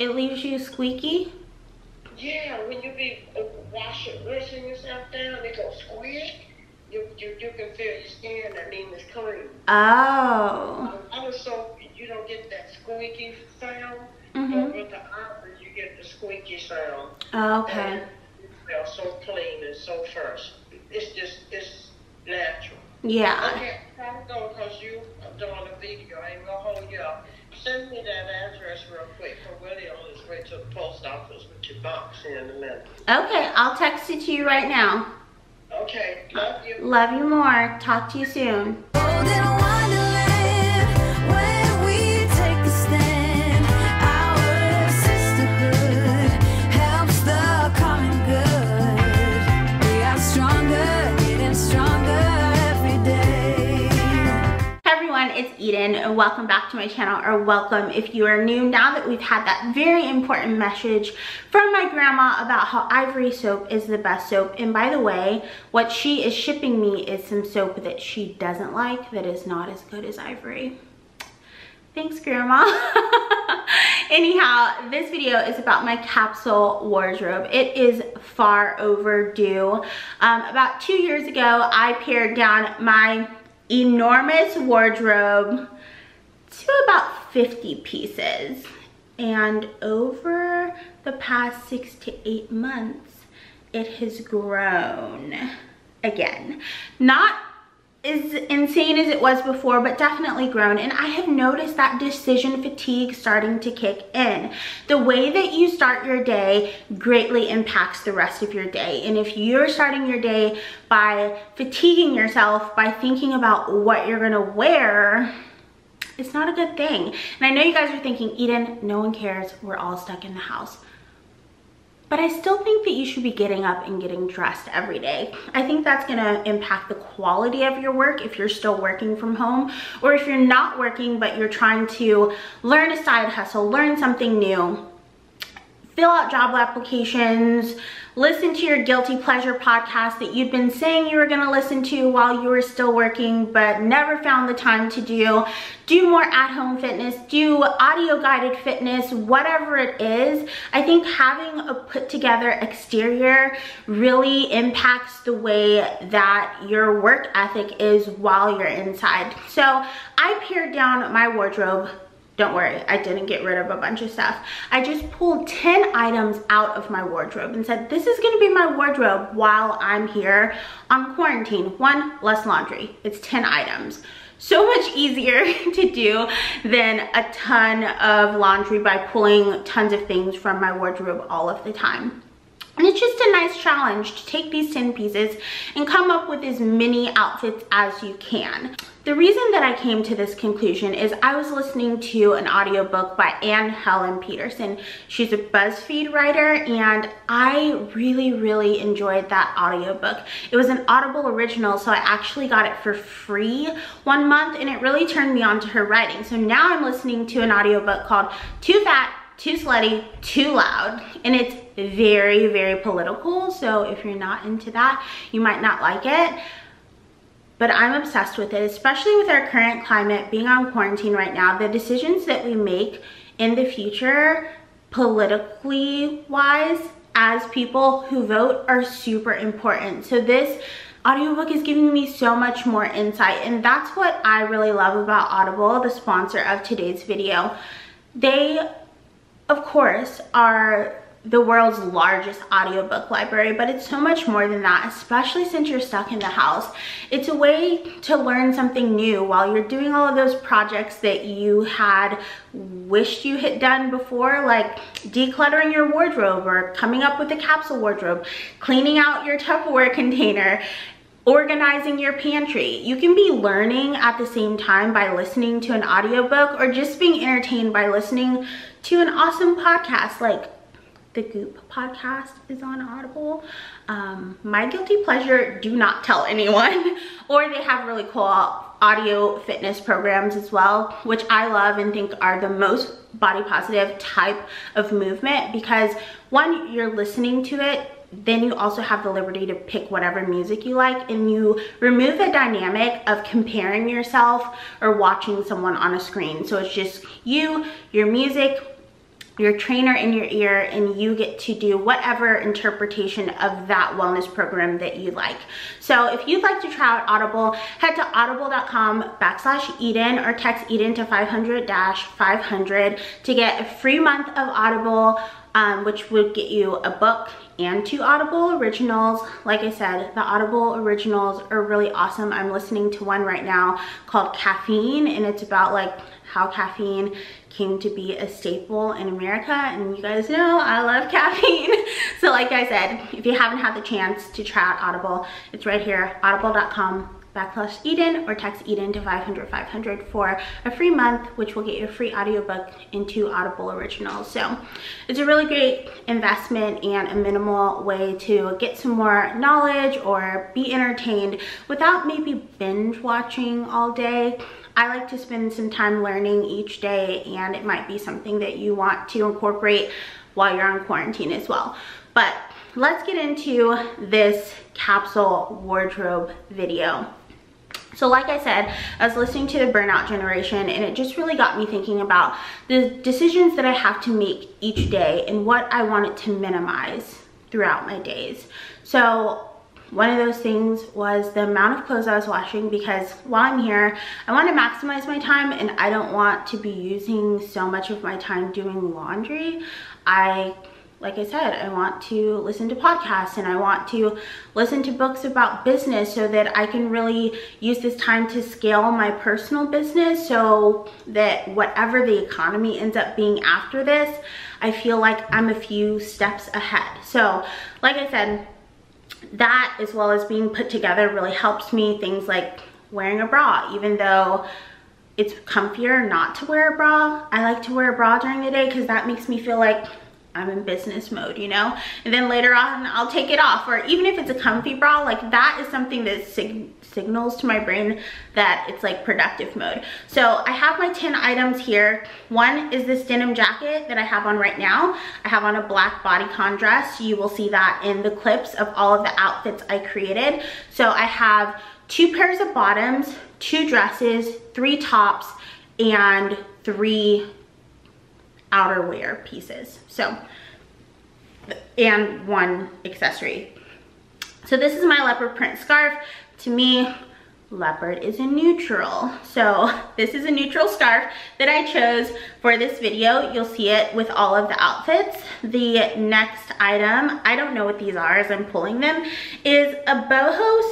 It leaves you squeaky? Yeah, when you be washing yourself down, it goes squeak. You can feel your skin, I mean, it's clean. Oh. Also, you don't get that squeaky sound, but with the opera, you get the squeaky sound. Oh, okay. And you feel so clean and so fresh. It's just, it's natural. Yeah. Okay, I'm going because you are doing a video. I ain't going to hold you up. Send me that address real quick for Willie on his way to the post office with your box in a minute. Okay, I'll text it to you right now. Okay, love you. Love you more. Talk to you soon. It's Eden and welcome back to my channel, or welcome if you are new. Now that we've had that very important message from my grandma about how Ivory soap is the best soap, and by the way, what she is shipping me is some soap that she doesn't like that is not as good as Ivory. Thanks, Grandma. Anyhow, this video is about my capsule wardrobe. It is far overdue. About 2 years ago, I pared down my enormous wardrobe to about 50 pieces, and over the past 6 to 8 months it has grown again. Not as insane as it was before, but definitely grown, and I have noticed that decision fatigue starting to kick in. The way that you start your day greatly impacts the rest of your day, and if you're starting your day by fatiguing yourself by thinking about what you're gonna wear, it's not a good thing. And I know you guys are thinking, Eden, no one cares, we're all stuck in the house. But I still think that you should be getting up and getting dressed every day. I think that's gonna impact the quality of your work if you're still working from home, or if you're not working but you're trying to learn a side hustle, learn something new, fill out job applications, listen to your guilty pleasure podcast that you've been saying you were gonna listen to while you were still working but never found the time to do. Do more at-home fitness, do audio guided fitness, whatever it is. I think having a put together exterior really impacts the way that your work ethic is while you're inside. So I pared down my wardrobe. Don't worry, I didn't get rid of a bunch of stuff. I just pulled 10 items out of my wardrobe and said, this is gonna be my wardrobe while I'm here on quarantine. One, less laundry. It's 10 items. So much easier to do than a ton of laundry by pulling tons of things from my wardrobe all of the time. And it's just a nice challenge to take these 10 pieces and come up with as many outfits as you can. The reason that I came to this conclusion is I was listening to an audiobook by Anne Helen Peterson. She's a BuzzFeed writer, and I really, really enjoyed that audiobook. It was an Audible original, so I actually got it for free 1 month, and it really turned me on to her writing. So now I'm listening to an audiobook called Too Fat, Too Slutty, Too Loud, and it's very, very political, so if you're not into that, you might not like it, but I'm obsessed with it, especially with our current climate, being on quarantine right now. The decisions that we make in the future, politically wise, as people who vote, are super important. So this audiobook is giving me so much more insight, and that's what I really love about Audible, the sponsor of today's video. They, of course, are the world's largest audiobook library, but it's so much more than that, especially since you're stuck in the house. It's a way to learn something new while you're doing all of those projects that you had wished you had done before, like decluttering your wardrobe or coming up with a capsule wardrobe, cleaning out your Tupperware container, organizing your pantry. You can be learning at the same time by listening to an audiobook, or just being entertained by listening to an awesome podcast like the Goop podcast is on Audible. My guilty pleasure, do not tell anyone. Or they have really cool audio fitness programs as well, which I love and think are the most body positive type of movement, because one, you're listening to it, then you also have the liberty to pick whatever music you like, and you remove the dynamic of comparing yourself or watching someone on a screen. So it's just you, your music, your trainer in your ear, and you get to do whatever interpretation of that wellness program that you like. So if you'd like to try out Audible, head to audible.com/Eden or text Eden to 500-500 to get a free month of Audible, which would get you a book and 2 Audible originals. Like I said, the Audible originals are really awesome. I'm listening to one right now called Caffeine, and it's about like how caffeine came to be a staple in America, and you guys know I love caffeine. So like I said, if you haven't had the chance to try out Audible, it's right here, audible.com/Eden or text Eden to 500-500 for a free month, which will get you a free audiobook and 2 Audible originals. So it's a really great investment and a minimal way to get some more knowledge or be entertained without maybe binge watching all day. I like to spend some time learning each day, and it might be something that you want to incorporate while you're on quarantine as well. But let's get into this capsule wardrobe video. So like I said, I was listening to the Burnout Generation, and it just really got me thinking about the decisions that I have to make each day and what I wanted to minimize throughout my days. So one of those things was the amount of clothes I was washing, because while I'm here, I want to maximize my time, and I don't want to be using so much of my time doing laundry. Like I said, I want to listen to podcasts, and I want to listen to books about business so that I can really use this time to scale my personal business so that whatever the economy ends up being after this, I feel like I'm a few steps ahead. So like I said, that as well as being put together really helps me. Things like wearing a bra, even though it's comfier not to wear a bra, I like to wear a bra during the day because that makes me feel like I'm in business mode, you know? And then later on, I'll take it off. Or even if it's a comfy bra, like that is something that signals to my brain that it's like productive mode. So I have my 10 items here. One is this denim jacket that I have on right now. I have on a black bodycon dress. You will see that in the clips of all of the outfits I created. So I have 2 pairs of bottoms, 2 dresses, 3 tops, and 3 outerwear pieces, so, and 1 accessory. So this is my leopard print scarf. To me, leopard is a neutral, so this is a neutral scarf that I chose for this video. You'll see it with all of the outfits. The next item, I don't know what these are as I'm pulling them, is a boho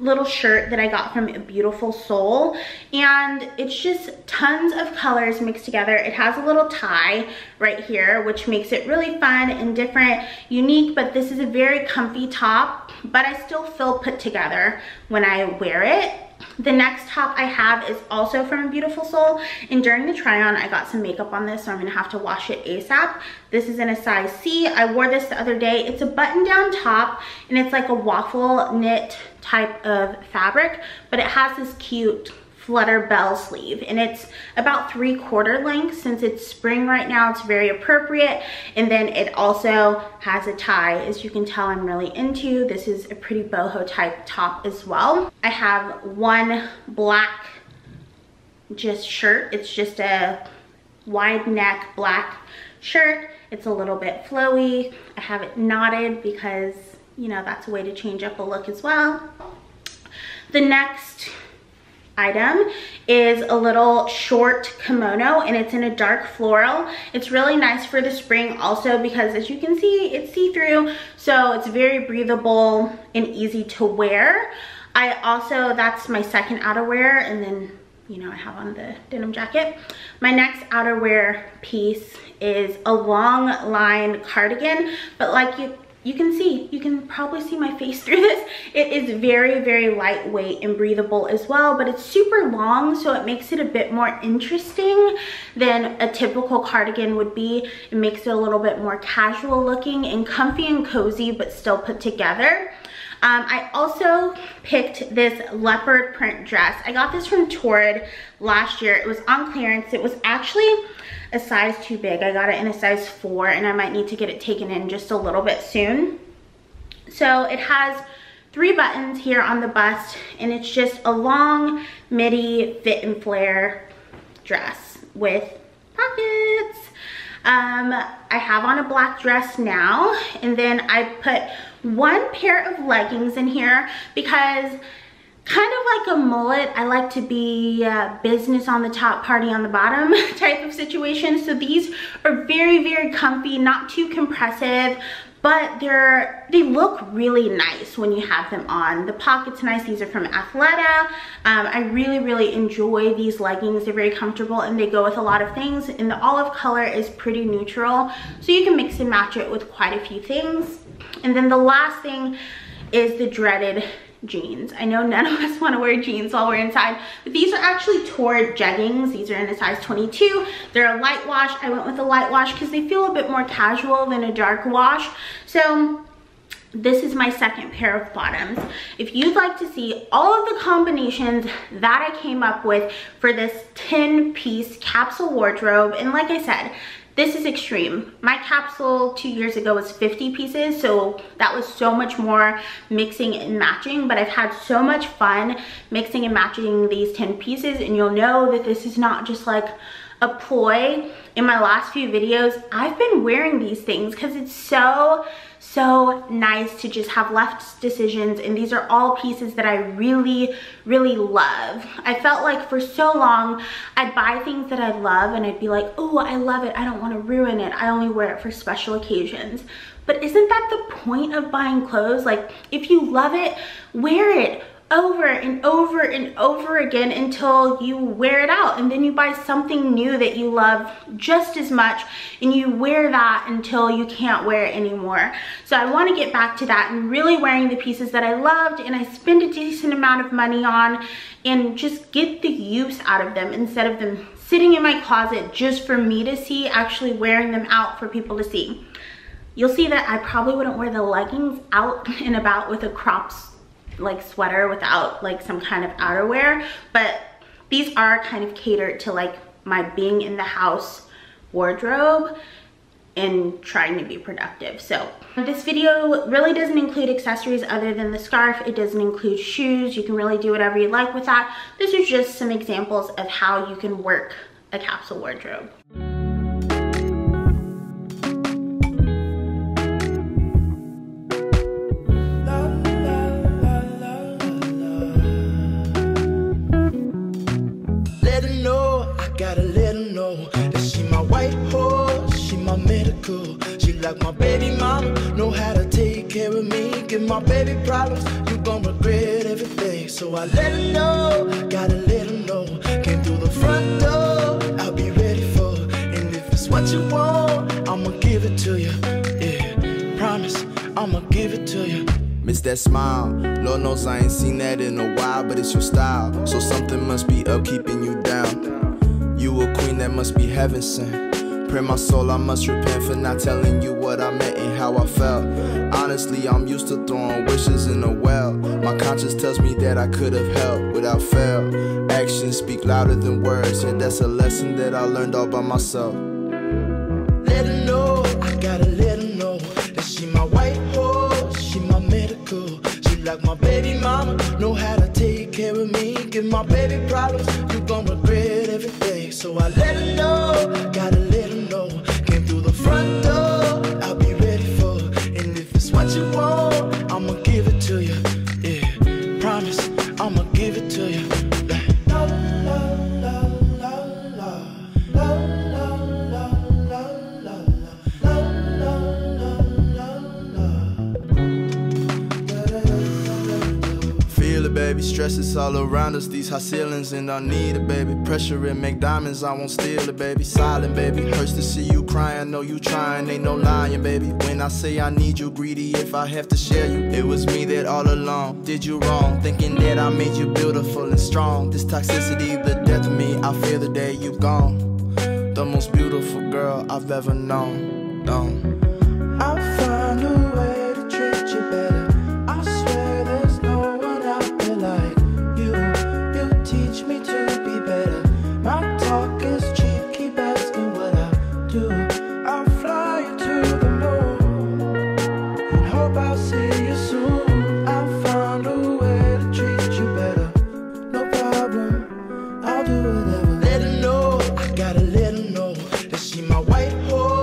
little shirt that I got from Beautiful Soul, and it's just tons of colors mixed together. It has a little tie right here, which makes it really fun and different, unique, but this is a very comfy top, but I still feel put together when I wear it. The next top I have is also from Beautiful Soul, and during the try on I got some makeup on this, so I'm gonna have to wash it ASAP. This is in a size C. I wore this the other day. It's a button down top, and it's like a waffle knit type of fabric, but it has this cute flutter bell sleeve, and it's about 3/4 length. Since it's spring right now, it's very appropriate. And then it also has a tie, as you can tell I'm really into. This is a pretty boho type top as well. I have one black just shirt. It's just a wide neck black shirt. It's a little bit flowy. I have it knotted because, you know, that's a way to change up a look as well. The next item is a little short kimono, and it's in a dark floral. It's really nice for the spring also because, as you can see, it's see-through, so it's very breathable and easy to wear. I also, that's my second outerwear, and then, you know, I have on the denim jacket. My next outerwear piece is a long line cardigan, but like you can see, you can probably see my face through this. It is very, very lightweight and breathable as well, but it's super long, so it makes it a bit more interesting than a typical cardigan would be. It makes it a little bit more casual looking and comfy and cozy, but still put together. I also picked this leopard print dress. I got this from Torrid last year. It was on clearance. It was actually a size too big. I got it in a size 4, and I might need to get it taken in just a little bit soon. So it has 3 buttons here on the bust, and it's just a long midi fit and flare dress with pockets. I have on a black dress now, and then I put one pair of leggings in here because kind of like a mullet, I like to be business on the top, party on the bottom type of situation. So these are very, very comfy, not too compressive, but they look really nice when you have them on. The pocket's nice. These are from Athleta. I really, really enjoy these leggings. They're very comfortable and they go with a lot of things. And the olive color is pretty neutral, so you can mix and match it with quite a few things. And then the last thing is the dreaded jeans. I know none of us want to wear jeans while we're inside, but these are actually Torrid jeggings. These are in a size 22. They're a light wash. I went with a light wash because they feel a bit more casual than a dark wash. So this is my second pair of bottoms. If you'd like to see all of the combinations that I came up with for this 10-piece capsule wardrobe, and like I said, this is extreme. My capsule 2 years ago was 50 pieces, so that was so much more mixing and matching, but I've had so much fun mixing and matching these 10 pieces, and you'll know that this is not just like a ploy. In my last few videos, I've been wearing these things because it's so nice to just have left decisions, and these are all pieces that I really, really love. I felt like for so long I'd buy things that I love and I'd be like, oh, I love it, I don't want to ruin it, I only wear it for special occasions. But isn't that the point of buying clothes? Like, if you love it, wear it over and over and over again until you wear it out, and then you buy something new that you love just as much and you wear that until you can't wear it anymore. So I want to get back to that and really wearing the pieces that I loved and I spend a decent amount of money on and just get the use out of them instead of them sitting in my closet just for me to see, actually wearing them out for people to see. You'll see that I probably wouldn't wear the leggings out and about with a crop like sweater without like some kind of outerwear, but these are kind of catered to like my being in the house wardrobe and trying to be productive. So this video really doesn't include accessories other than the scarf. It doesn't include shoes. You can really do whatever you like with that. This is just some examples of how you can work a capsule wardrobe. My baby mama know how to take care of me, give my baby problems, you gon' regret everything. So I let her know, gotta let her know, came through the front door, I'll be ready for her. And if it's what you want, I'ma give it to you, yeah, promise, I'ma give it to you. Miss that smile, Lord knows I ain't seen that in a while, but it's your style, so something must be up keeping you down. You a queen that must be heaven sent. Pray my soul, I must repent for not telling you what I meant and how I felt. Honestly, I'm used to throwing wishes in a well. My conscience tells me that I could have helped without fail. Actions speak louder than words, and that's a lesson that I learned all by myself. Let her know, I gotta let her know, that she my white horse, she my medical. She like my baby mama, know how to take care of me, give my baby problems, you gon' regret everything. So I let her know, gotta let her know. Front door, I'll be ready for her. And if it's what you want, I'ma give it to you, yeah, promise, I'ma give it to you. La la la la la la la la la la la la la. Feel it, baby, stress is all around us, these high ceilings, and I need it, baby. Pressure and make diamonds, I won't steal it, baby. Silent, baby, hurts to see you crying, know you trying, ain't no lying, baby. When I say I need you, greedy if I have to share you. It was me that all along did you wrong, thinking that I made you beautiful and strong. This toxicity, the death of me, I fear the day you gone. The most beautiful girl I've ever known, I'll find a way to treat you better. Let her know, I gotta let her know, that she my white horse.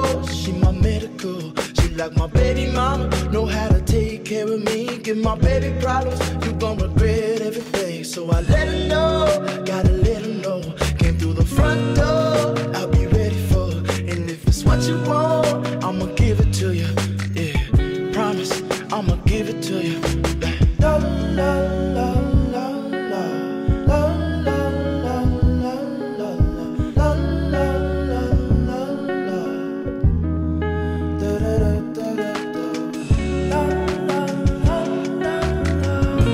like my baby mama. Know how to take care of me. Give my baby problems, you gon' regret everything. So I let her know, gotta let her know. Came through the front door, I'll be ready for her. And if it's what you want, I'ma give it to you. Yeah, promise, I'ma give it to you. La, la, la, la, la, la, la, la, la, la, la, la, la, la, la. Da da da da da da. La la la la la. La la la la.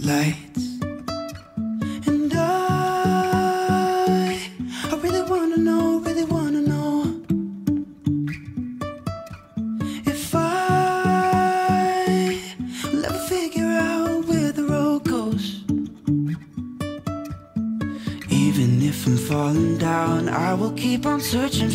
lights. And I really wanna know if I'll ever figure out where the road goes. Even if I'm falling down, I will keep on searching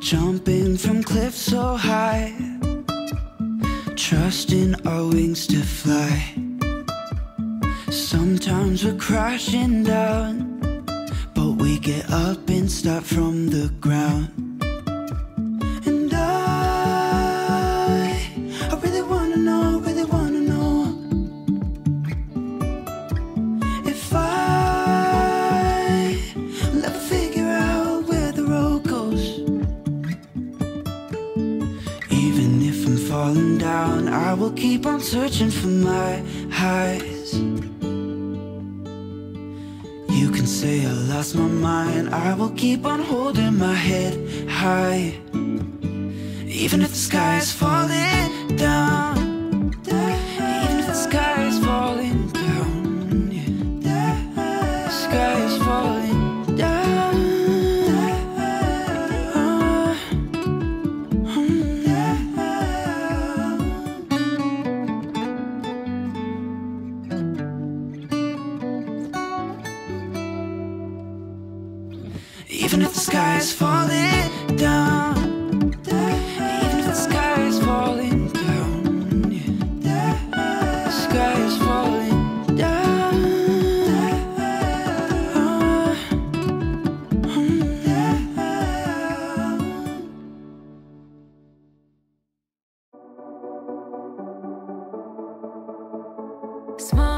jumping from cliffs so high, trusting our wings to fly. Sometimes we're crashing down, but we get up and start from the ground. And I really wanna know if I'll ever figure out where the road goes. Even if I'm falling down, I will keep on searching for my highs. You can say I lost my mind, I will keep on holding my head high. Even if the sky is falling down, even if the sky is falling down, yeah. The sky is falling down. Even if the sky is falling down, even if the sky is falling down, the sky is falling down. Smile.